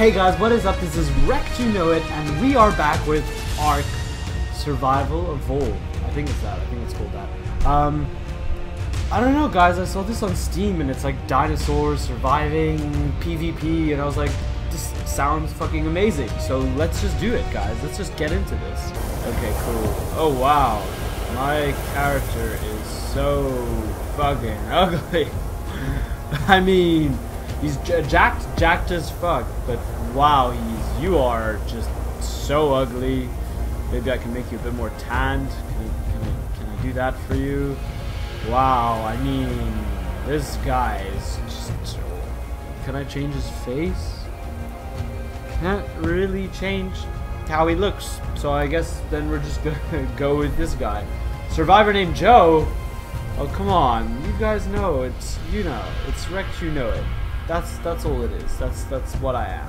Hey guys, what is up? This is RektUknoIt, and we are back with ARK: Survival Evolved. I think it's that. I think it's called that. I don't know, guys. I saw this on Steam, and it's like dinosaurs surviving PvP, and I was like, this sounds fucking amazing. So let's just do it, guys. Let's just get into this. Okay, cool. Oh wow, my character is so fucking ugly. I mean, he's jacked as fuck, but wow, you are just so ugly. Maybe I can make you a bit more tanned. Can I do that for you? Wow, I mean, this guy is just... Can I change his face? Can't really change how he looks, so I guess then we're just gonna go with this guy. Survivor named Joe? Oh, come on, you guys know, it's RektUknoIt. That's all it is. That's what I am.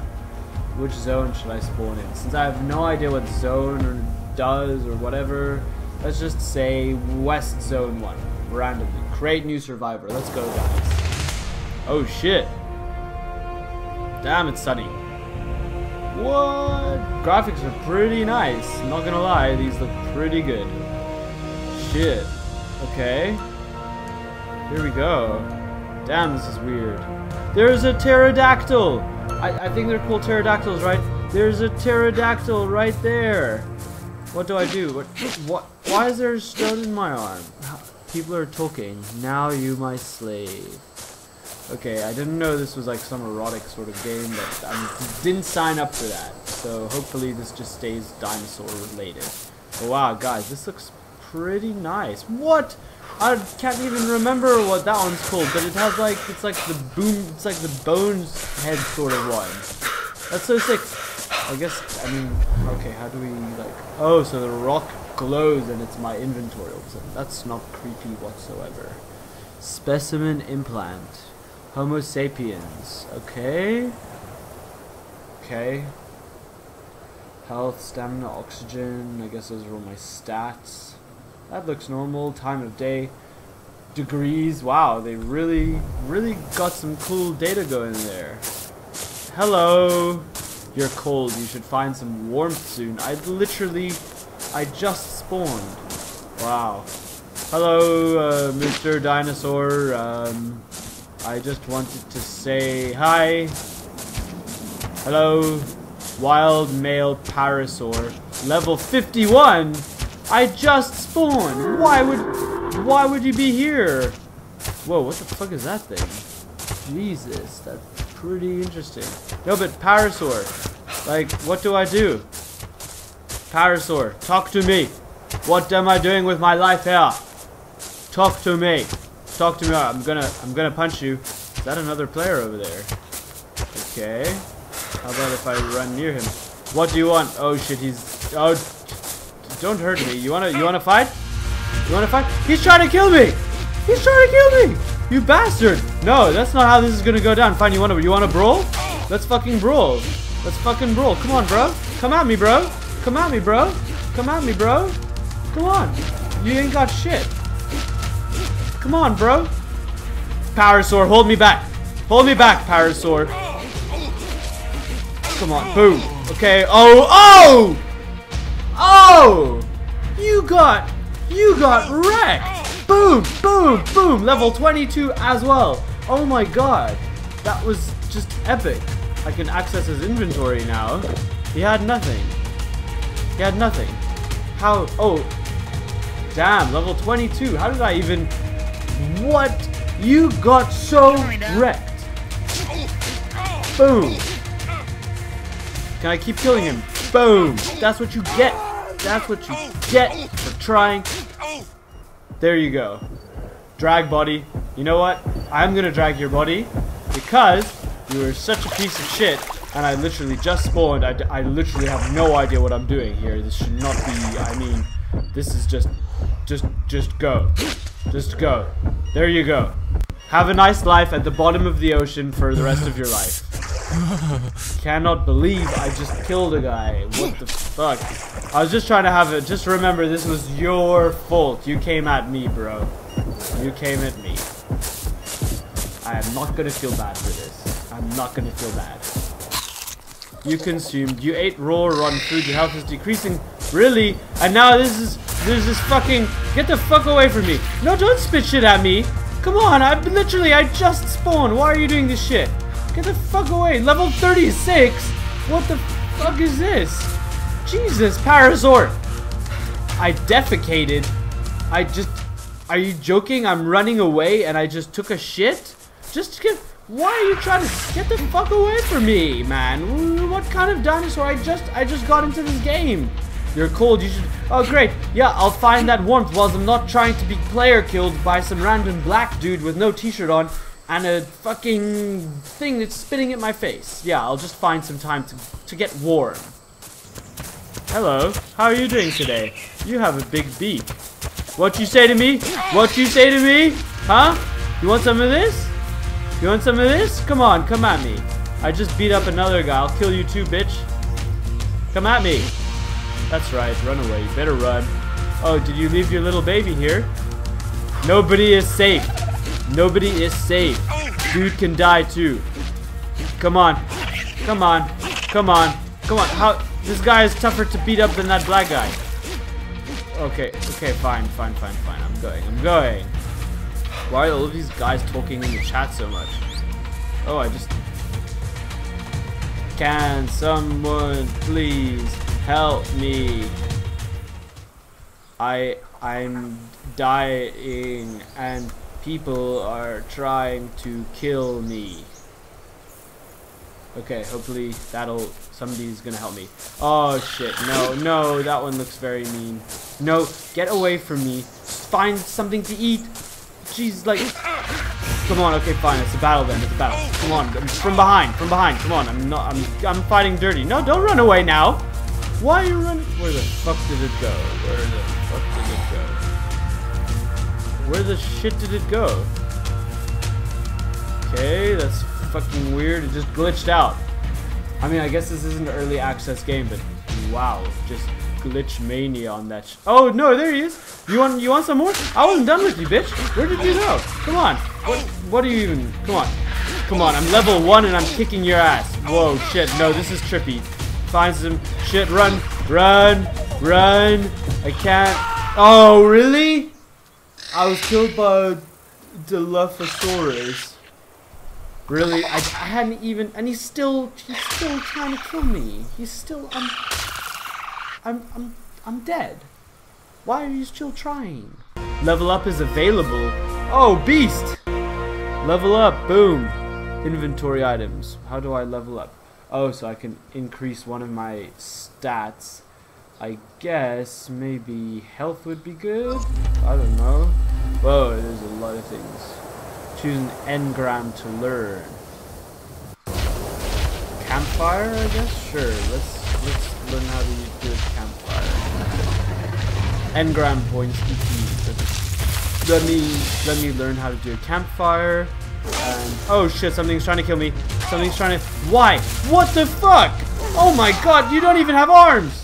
Which zone should I spawn in? Since I have no idea what zone or does or whatever, let's just say West Zone 1. Randomly. Create new survivor. Let's go, guys. Oh shit. Damn, it's sunny. What? Graphics are pretty nice. Not gonna lie, these look pretty good. Shit. Okay. Here we go. Damn, this is weird. There's a pterodactyl! I think they're called pterodactyls, right? There's a pterodactyl right there! What do I do? What? Why is there a stone in my arm? People are talking. Now you my slave. Okay, I didn't know this was like some erotic sort of game, but I didn't sign up for that. So hopefully this just stays dinosaur related. Oh, wow, guys, this looks pretty nice. What? I can't even remember what that one's called, but it has like, it's like the bones head sort of one. That's so sick. I guess, I mean, okay, how do we like, oh, so the rock glows and it's my inventory all of a sudden. That's not creepy whatsoever. Specimen implant. Homo sapiens. Okay. Okay. Health, stamina, oxygen. I guess those are all my stats. That looks normal. Time of day, degrees. Wow, they really got some cool data going there. Hello. You're cold. You should find some warmth soon. I just spawned. Wow. Hello, Mr. Dinosaur. I just wanted to say hi. Hello, wild male Parasaur, level 51. I just spawned! Why would you be here? Whoa, what the fuck is that thing? Jesus, that's pretty interesting. No, but Parasaur, like, what do I do? Parasaur, talk to me. What am I doing with my life here? Talk to me. Talk to me. I'm gonna punch you. Is that another player over there? Okay. How about if I run near him? What do you want? Oh shit, oh. Don't hurt me. You wanna fight? You wanna fight? He's trying to kill me! He's trying to kill me! You bastard! No, that's not how this is gonna go down. Fine, you wanna brawl? Let's fucking brawl. Let's fucking brawl. Come on, bro. Come at me, bro. Come at me, bro. Come at me, bro. Come on. You ain't got shit. Come on, bro. Parasaur, hold me back. Hold me back, Parasaur. Come on. Boom. Okay. Oh, oh! Oh! You got wrecked! Boom! Boom! Boom! Level 22 as well! Oh my god! That was just epic! I can access his inventory now. He had nothing. He had nothing. How? Oh! Damn! Level 22! How did I even... What? You got so wrecked! Boom! Can I keep killing him? Boom! That's what you get! That's what you get for trying. There you go. Drag body. You know what? I'm gonna drag your body because you were such a piece of shit and I literally just spawned. I literally have no idea what I'm doing here. This should not be, I mean, this is just go. Just go. There you go. Have a nice life at the bottom of the ocean for the rest of your life. Cannot believe I just killed a guy. What the fuck? I was just trying to have it. Just remember, this was your fault. You came at me, bro. You came at me. I am not gonna feel bad for this. I'm not gonna feel bad. you consumed. You ate raw rotten food. Your health is decreasing. Really? And now this is fucking... Get the fuck away from me. No, don't spit shit at me. Come on, I just spawned. Why are you doing this shit? Get the fuck away. Level 36? What the fuck is this? Jesus, Parasaur. I defecated. I just... Are you joking? I'm running away and I just took a shit? Just get... Why are you trying to get the fuck away from me, man? What kind of dinosaur? I just got into this game. You're cold, you should... Oh, great. Yeah, I'll find that warmth whilst I'm not trying to be player killed by some random black dude with no t-shirt on and a fucking thing that's spitting at my face. Yeah, I'll just find some time to get warm. Hello. How are you doing today? You have a big beak. What you say to me? What you say to me? Huh? You want some of this? You want some of this? Come on, come at me. I just beat up another guy. I'll kill you too, bitch. Come at me. That's right, run away. You better run. Oh, did you leave your little baby here? Nobody is safe. Nobody is safe. Dude can die too. Come on. Come on. Come on. Come on. How? This guy is tougher to beat up than that black guy. Okay, okay, fine. I'm going. Why are all of these guys talking in the chat so much? Oh, I just... Can someone please help me? I'm dying and people are trying to kill me. Okay, hopefully somebody's gonna help me. Oh shit, no, that one looks very mean. No, get away from me. Find something to eat. Jeez, like, come on, okay, fine, it's a battle then, it's a battle. Come on, from behind, come on, I'm fighting dirty. No, don't run away now. Why are you running? Where the fuck did it go? Where the shit did it go? Okay, that's fucking weird, it just glitched out. I mean, I guess this isn't an early access game, but wow, just glitch mania on that. Oh no, there he is. You want some more? I wasn't done with you, bitch. Where did you go? Come on. What are you even? Come on. I'm level 1 and I'm kicking your ass. Whoa, shit. No, this is trippy. Find some shit. Run. I can't. Oh really? I was killed by Dilophosaurus. Really? I hadn't even. And he's still trying to kill me. I'm dead. Why are you still trying? Level up is available. Oh, beast! Level up, boom. Inventory items. How do I level up? Oh, so I can increase one of my stats. I guess maybe health would be good? I don't know. Whoa, there's a lot of things. Choose an engram to learn. Campfire, I guess? Sure, let's learn how to do a campfire. Engram points EP. Let me learn how to do a campfire. And oh shit, something's trying to kill me. Something's trying to... Why? What the fuck? Oh my god, you don't even have arms.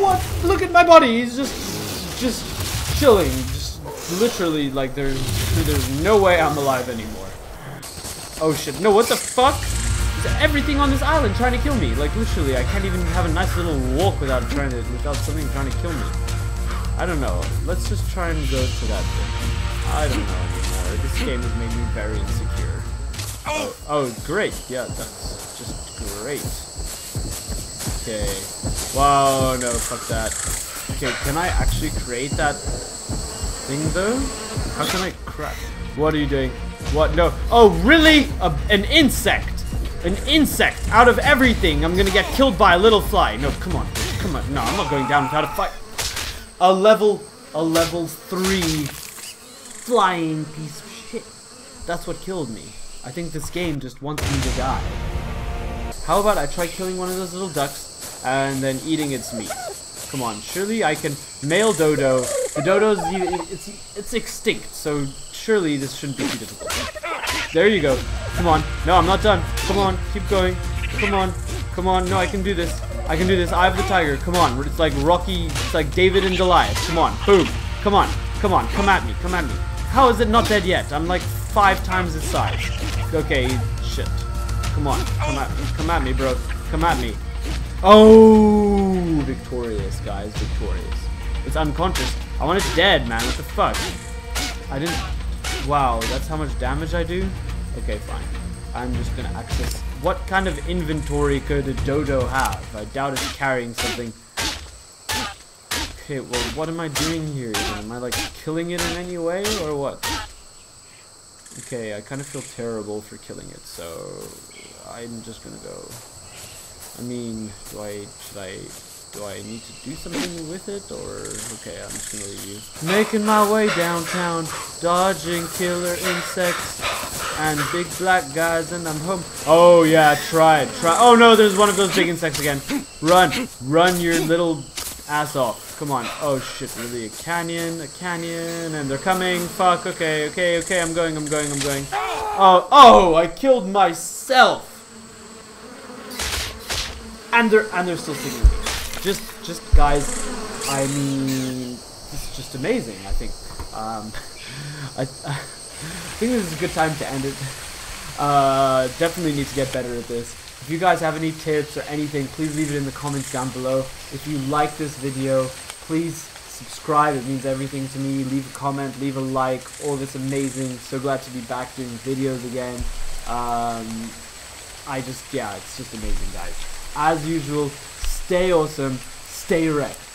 What? Look at my body. He's just chilling. Just literally like there's no way I'm alive anymore. Oh shit. No, what the fuck? Everything on this island trying to kill me. Like literally, I can't even have a nice little walk without something trying to kill me. I don't know. Let's just try and go to that thing. I don't know anymore. This game has made me very insecure. Oh great. Yeah, that's just great. Okay. Wow, no, fuck that. Okay, can I actually create that thing though? How can I crap? What are you doing? What? No. Oh, really? An insect. An insect out of everything. I'm gonna get killed by a little fly. No, come on. No, I'm not going down without a fight. A level 3 flying piece of shit. That's what killed me. I think this game just wants me to die. How about I try killing one of those little ducks and then eating its meat? Come on, surely I can. Male dodo. The dodo's it's extinct, so surely this shouldn't be too difficult. There you go. Come on. No, I'm not done. Come on. Keep going. Come on. No, I can do this. I have the tiger. Come on. It's like Rocky. It's like David and Goliath. Come on. Boom. Come on. Come at me. How is it not dead yet? I'm like 5 times its size. Okay. Shit. Come on. Come at me, bro. Come at me. Oh, victorious, guys, victorious. It's unconscious. I want it dead, man. What the fuck? I didn't... Wow, that's how much damage I do? Okay, fine. I'm just gonna access... What kind of inventory could a dodo have? I doubt it's carrying something. Okay, well, what am I doing here? Am I, like, killing it in any way, or what? Okay, I kind of feel terrible for killing it, so... I'm just gonna go... I mean, do I need to do something with it, or... Okay, I'm just gonna leave you. Making my way downtown, dodging killer insects, and big black guys, and I'm home. Oh, yeah, try. Oh, no, there's one of those big insects again. Run your little ass off. Come on. Oh, shit, really, a canyon, and they're coming. Fuck, okay, I'm going. Oh, I killed myself. And they're still singing me. Just guys, I mean, it's just amazing, I think. I think this is a good time to end it. Definitely need to get better at this. If you guys have any tips or anything, please leave it in the comments down below. If you like this video, please subscribe. It means everything to me. Leave a comment, leave a like. All this amazing. So glad to be back doing videos again. It's just amazing, guys. As usual, stay awesome, stay wrecked.